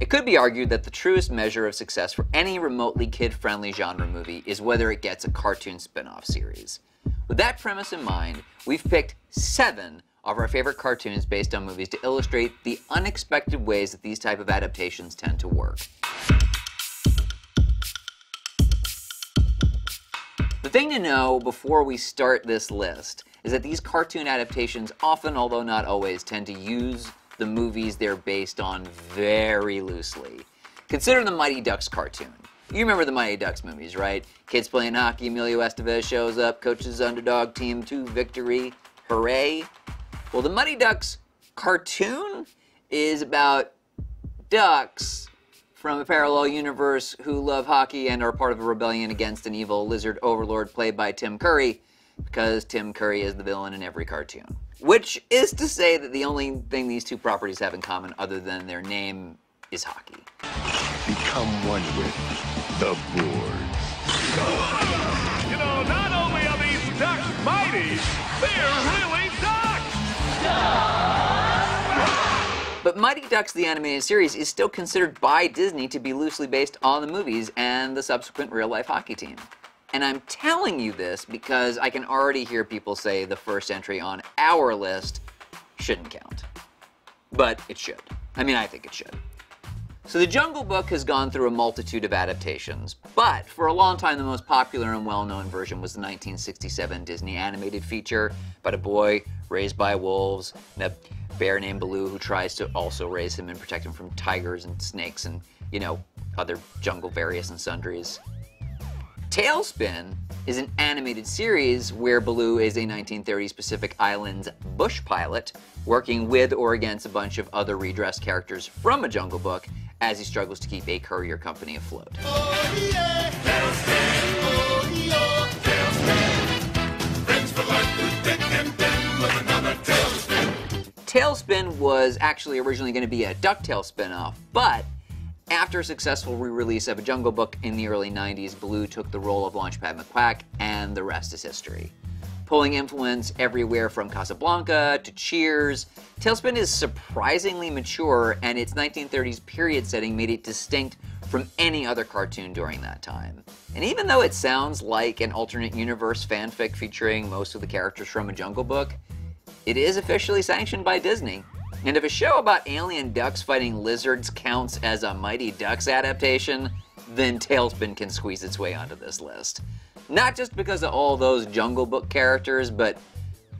It could be argued that the truest measure of success for any remotely kid-friendly genre movie is whether it gets a cartoon spin-off series. With that premise in mind, we've picked 7 of our favorite cartoons based on movies to illustrate the unexpected ways that these type of adaptations tend to work. The thing to know before we start this list is that these cartoon adaptations often, although not always, tend to use the movies they're based on very loosely. Consider the Mighty Ducks cartoon. You remember the Mighty Ducks movies, right? Kids playing hockey, Emilio Estevez shows up, coaches his underdog team to victory, hooray. Well, the Mighty Ducks cartoon is about ducks from a parallel universe who love hockey and are part of a rebellion against an evil lizard overlord played by Tim Curry, because Tim Curry is the villain in every cartoon. Which is to say that the only thing these two properties have in common other than their name is hockey. Become one with the board. You know, not only are these ducks mighty, they're really ducks! But Mighty Ducks the Animated Series is still considered by Disney to be loosely based on the movies and the subsequent real-life hockey team. And I'm telling you this because I can already hear people say the first entry on our list shouldn't count. But it should. I mean, I think it should. So the Jungle Book has gone through a multitude of adaptations, but for a long time the most popular and well-known version was the 1967 Disney animated feature about a boy raised by wolves and a bear named Baloo who tries to also raise him and protect him from tigers and snakes and, you know, other jungle various and sundries. TaleSpin is an animated series where Baloo is a 1930s Pacific Islands bush pilot working with or against a bunch of other redressed characters from a Jungle Book as he struggles to keep a courier company afloat. Oh, yeah. TaleSpin, oh, yeah. TaleSpin. Friends for life with Dick and Ben with another TaleSpin. TaleSpin was actually originally going to be a DuckTales spin-off, but after a successful re-release of A Jungle Book in the early 90s, Baloo took the role of Launchpad McQuack, and the rest is history. Pulling influence everywhere from Casablanca to Cheers, TaleSpin is surprisingly mature, and its 1930s period setting made it distinct from any other cartoon during that time. And even though it sounds like an alternate universe fanfic featuring most of the characters from A Jungle Book, it is officially sanctioned by Disney. And if a show about alien ducks fighting lizards counts as a Mighty Ducks adaptation, then TaleSpin can squeeze its way onto this list. Not just because of all those Jungle Book characters, but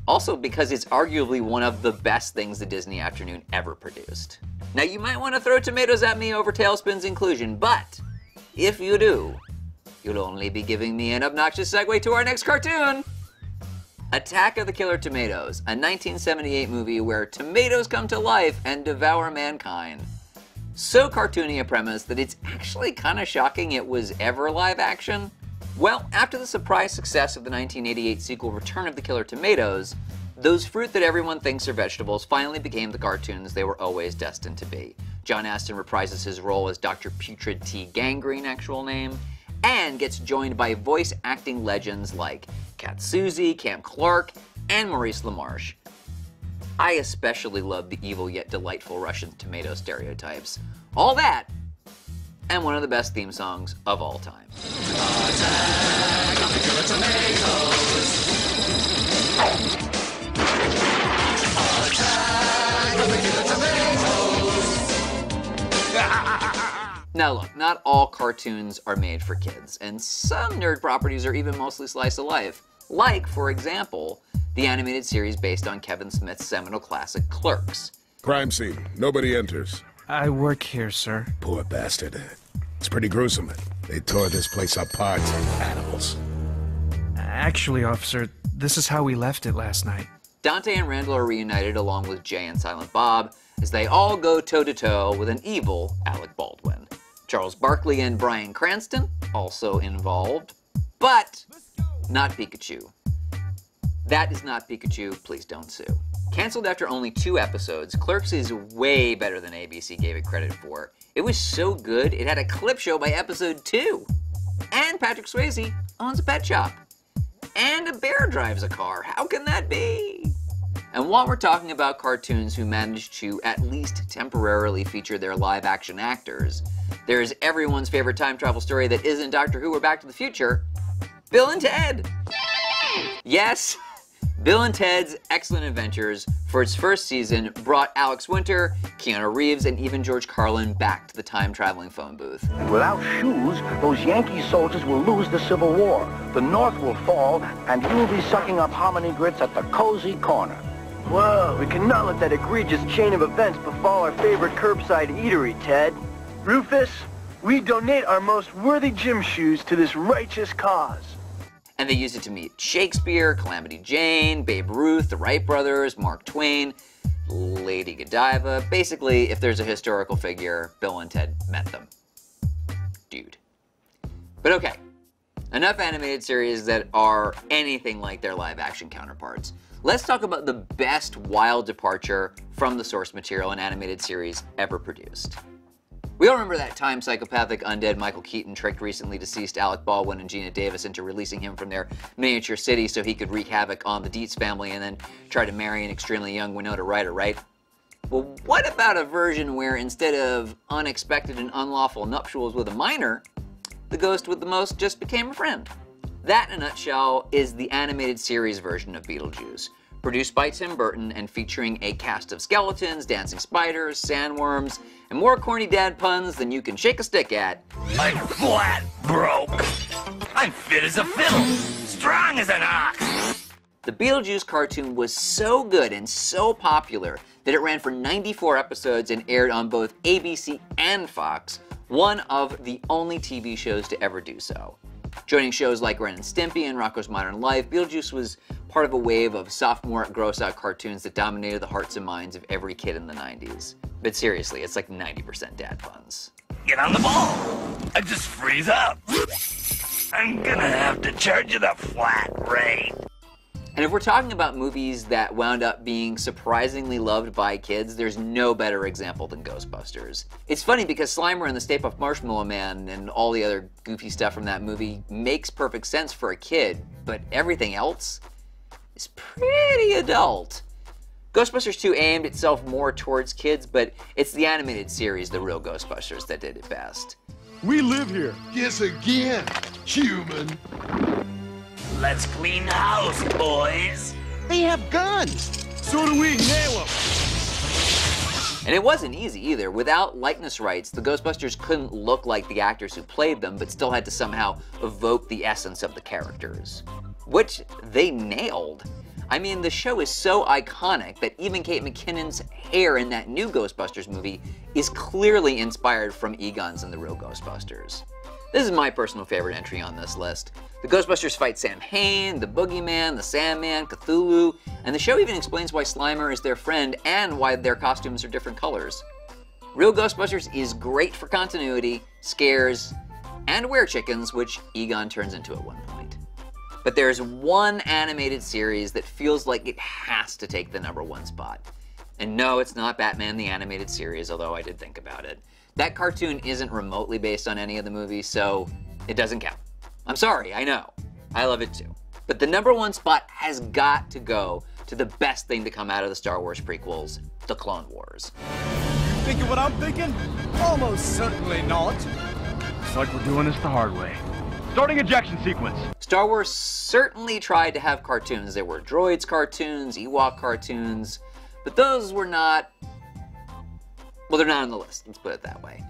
also because it's arguably one of the best things the Disney afternoon ever produced. Now, you might want to throw tomatoes at me over TaleSpin's inclusion, but if you do, you'll only be giving me an obnoxious segue to our next cartoon. Attack of the Killer Tomatoes, a 1978 movie where tomatoes come to life and devour mankind. So cartoony a premise that it's actually kind of shocking it was ever live action. Well, after the surprise success of the 1988 sequel Return of the Killer Tomatoes, those fruit that everyone thinks are vegetables finally became the cartoons they were always destined to be. John Astin reprises his role as Dr. Putrid T. Gangrene, actual name, and gets joined by voice acting legends like Susie, Cam Clark, and Maurice LaMarche. I especially love the evil yet delightful Russian tomato stereotypes. All that, and one of the best theme songs of all time. Attack of the Killer Tomatoes. Attack of the Killer Tomatoes. Now look, not all cartoons are made for kids, and some nerd properties are even mostly slice of life. Like, for example, the animated series based on Kevin Smith's seminal classic, Clerks. Crime scene. Nobody enters. I work here, sir. Poor bastard. It's pretty gruesome. They tore this place apart like animals. Actually, officer, this is how we left it last night. Dante and Randall are reunited along with Jay and Silent Bob as they all go toe-to-toe with an evil Alec Baldwin. Charles Barkley and Bryan Cranston also involved, but not Pikachu. That is not Pikachu, please don't sue. Canceled after only 2 episodes, Clerks is way better than ABC gave it credit for. It was so good, it had a clip show by episode 2. And Patrick Swayze owns a pet shop. And a bear drives a car. How can that be? And while we're talking about cartoons who managed to at least temporarily feature their live-action actors, there's everyone's favorite time travel story that isn't Doctor Who or Back to the Future, Bill and Ted! Yes, Bill and Ted's Excellent Adventures for its first season brought Alex Winter, Keanu Reeves, and even George Carlin back to the time-traveling phone booth. And without shoes, those Yankee soldiers will lose the Civil War. The North will fall, and you'll be sucking up hominy grits at the cozy corner. Whoa, we cannot let that egregious chain of events befall our favorite curbside eatery, Ted. Rufus, we donate our most worthy gym shoes to this righteous cause. And they used it to meet Shakespeare, Calamity Jane, Babe Ruth, the Wright brothers, Mark Twain, Lady Godiva. Basically, if there's a historical figure, Bill and Ted met them. Dude. But okay, enough animated series that are anything like their live action counterparts. Let's talk about the best wild departure from the source material an animated series ever produced. We all remember that time psychopathic undead Michael Keaton tricked recently deceased Alec Baldwin and Gina Davis into releasing him from their miniature city so he could wreak havoc on the Dietz family and then try to marry an extremely young Winona Ryder, right? Well, what about a version where instead of unexpected and unlawful nuptials with a minor, the ghost with the most just became a friend? That, in a nutshell, is the animated series version of Beetlejuice, produced by Tim Burton and featuring a cast of skeletons, dancing spiders, sandworms, and more corny dad puns than you can shake a stick at. I'm flat broke. I'm fit as a fiddle. Strong as an ox. The Beetlejuice cartoon was so good and so popular that it ran for 94 episodes and aired on both ABC and Fox, one of the only TV shows to ever do so. Joining shows like Ren and Stimpy and Rocko's Modern Life, Beetlejuice was part of a wave of sophomoric gross-out cartoons that dominated the hearts and minds of every kid in the 90s. But seriously, it's like 90% dad puns. Get on the ball! I just freeze up! I'm gonna have to charge you the flat rate! And if we're talking about movies that wound up being surprisingly loved by kids, there's no better example than Ghostbusters. It's funny because Slimer and the Stay Puft Marshmallow Man and all the other goofy stuff from that movie makes perfect sense for a kid, but everything else is pretty adult. Ghostbusters 2 aimed itself more towards kids, but it's the animated series, The Real Ghostbusters, that did it best. We live here. Guess again, human. Let's clean house, boys. They have guns. So do we. Nail them. And it wasn't easy either. Without likeness rights, the Ghostbusters couldn't look like the actors who played them, but still had to somehow evoke the essence of the characters, which they nailed. I mean, the show is so iconic that even Kate McKinnon's hair in that new Ghostbusters movie is clearly inspired from Egon's in The Real Ghostbusters. This is my personal favorite entry on this list. The Ghostbusters fight Sam Hain, the Boogeyman, the Sandman, Cthulhu, and the show even explains why Slimer is their friend and why their costumes are different colors. Real Ghostbusters is great for continuity, scares, and werechickens, which Egon turns into at one point. But there's one animated series that feels like it has to take the #1 spot. And no, it's not Batman the Animated Series, although I did think about it. That cartoon isn't remotely based on any of the movies, so it doesn't count. I'm sorry, I know. I love it too. But the #1 spot has got to go to the best thing to come out of the Star Wars prequels, the Clone Wars. You thinking what I'm thinking? Almost certainly not. Looks like we're doing this the hard way. Starting ejection sequence. Star Wars certainly tried to have cartoons. There were droids cartoons, Ewok cartoons, but those were not... Well, they're not on the list, let's put it that way.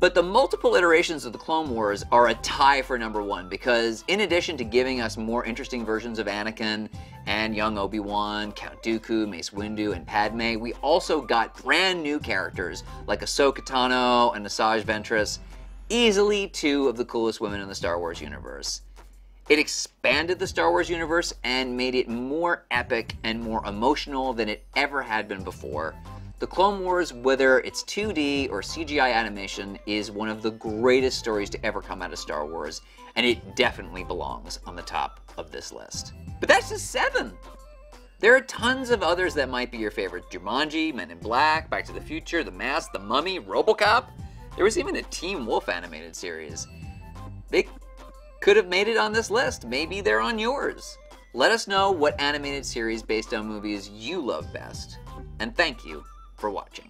But the multiple iterations of the Clone Wars are a tie for #1 because in addition to giving us more interesting versions of Anakin and young Obi-Wan, Count Dooku, Mace Windu, and Padme, we also got brand new characters like Ahsoka Tano and Asajj Ventress, easily two of the coolest women in the Star Wars universe. It expanded the Star Wars universe and made it more epic and more emotional than it ever had been before. The Clone Wars, whether it's 2D or CGI animation, is one of the greatest stories to ever come out of Star Wars, and it definitely belongs on the top of this list. But that's just 7! There are tons of others that might be your favorites. Jumanji, Men in Black, Back to the Future, The Mask, The Mummy, RoboCop. There was even a Teen Wolf animated series. They could have made it on this list. Maybe they're on yours. Let us know what animated series based on movies you love best, and thank you for watching.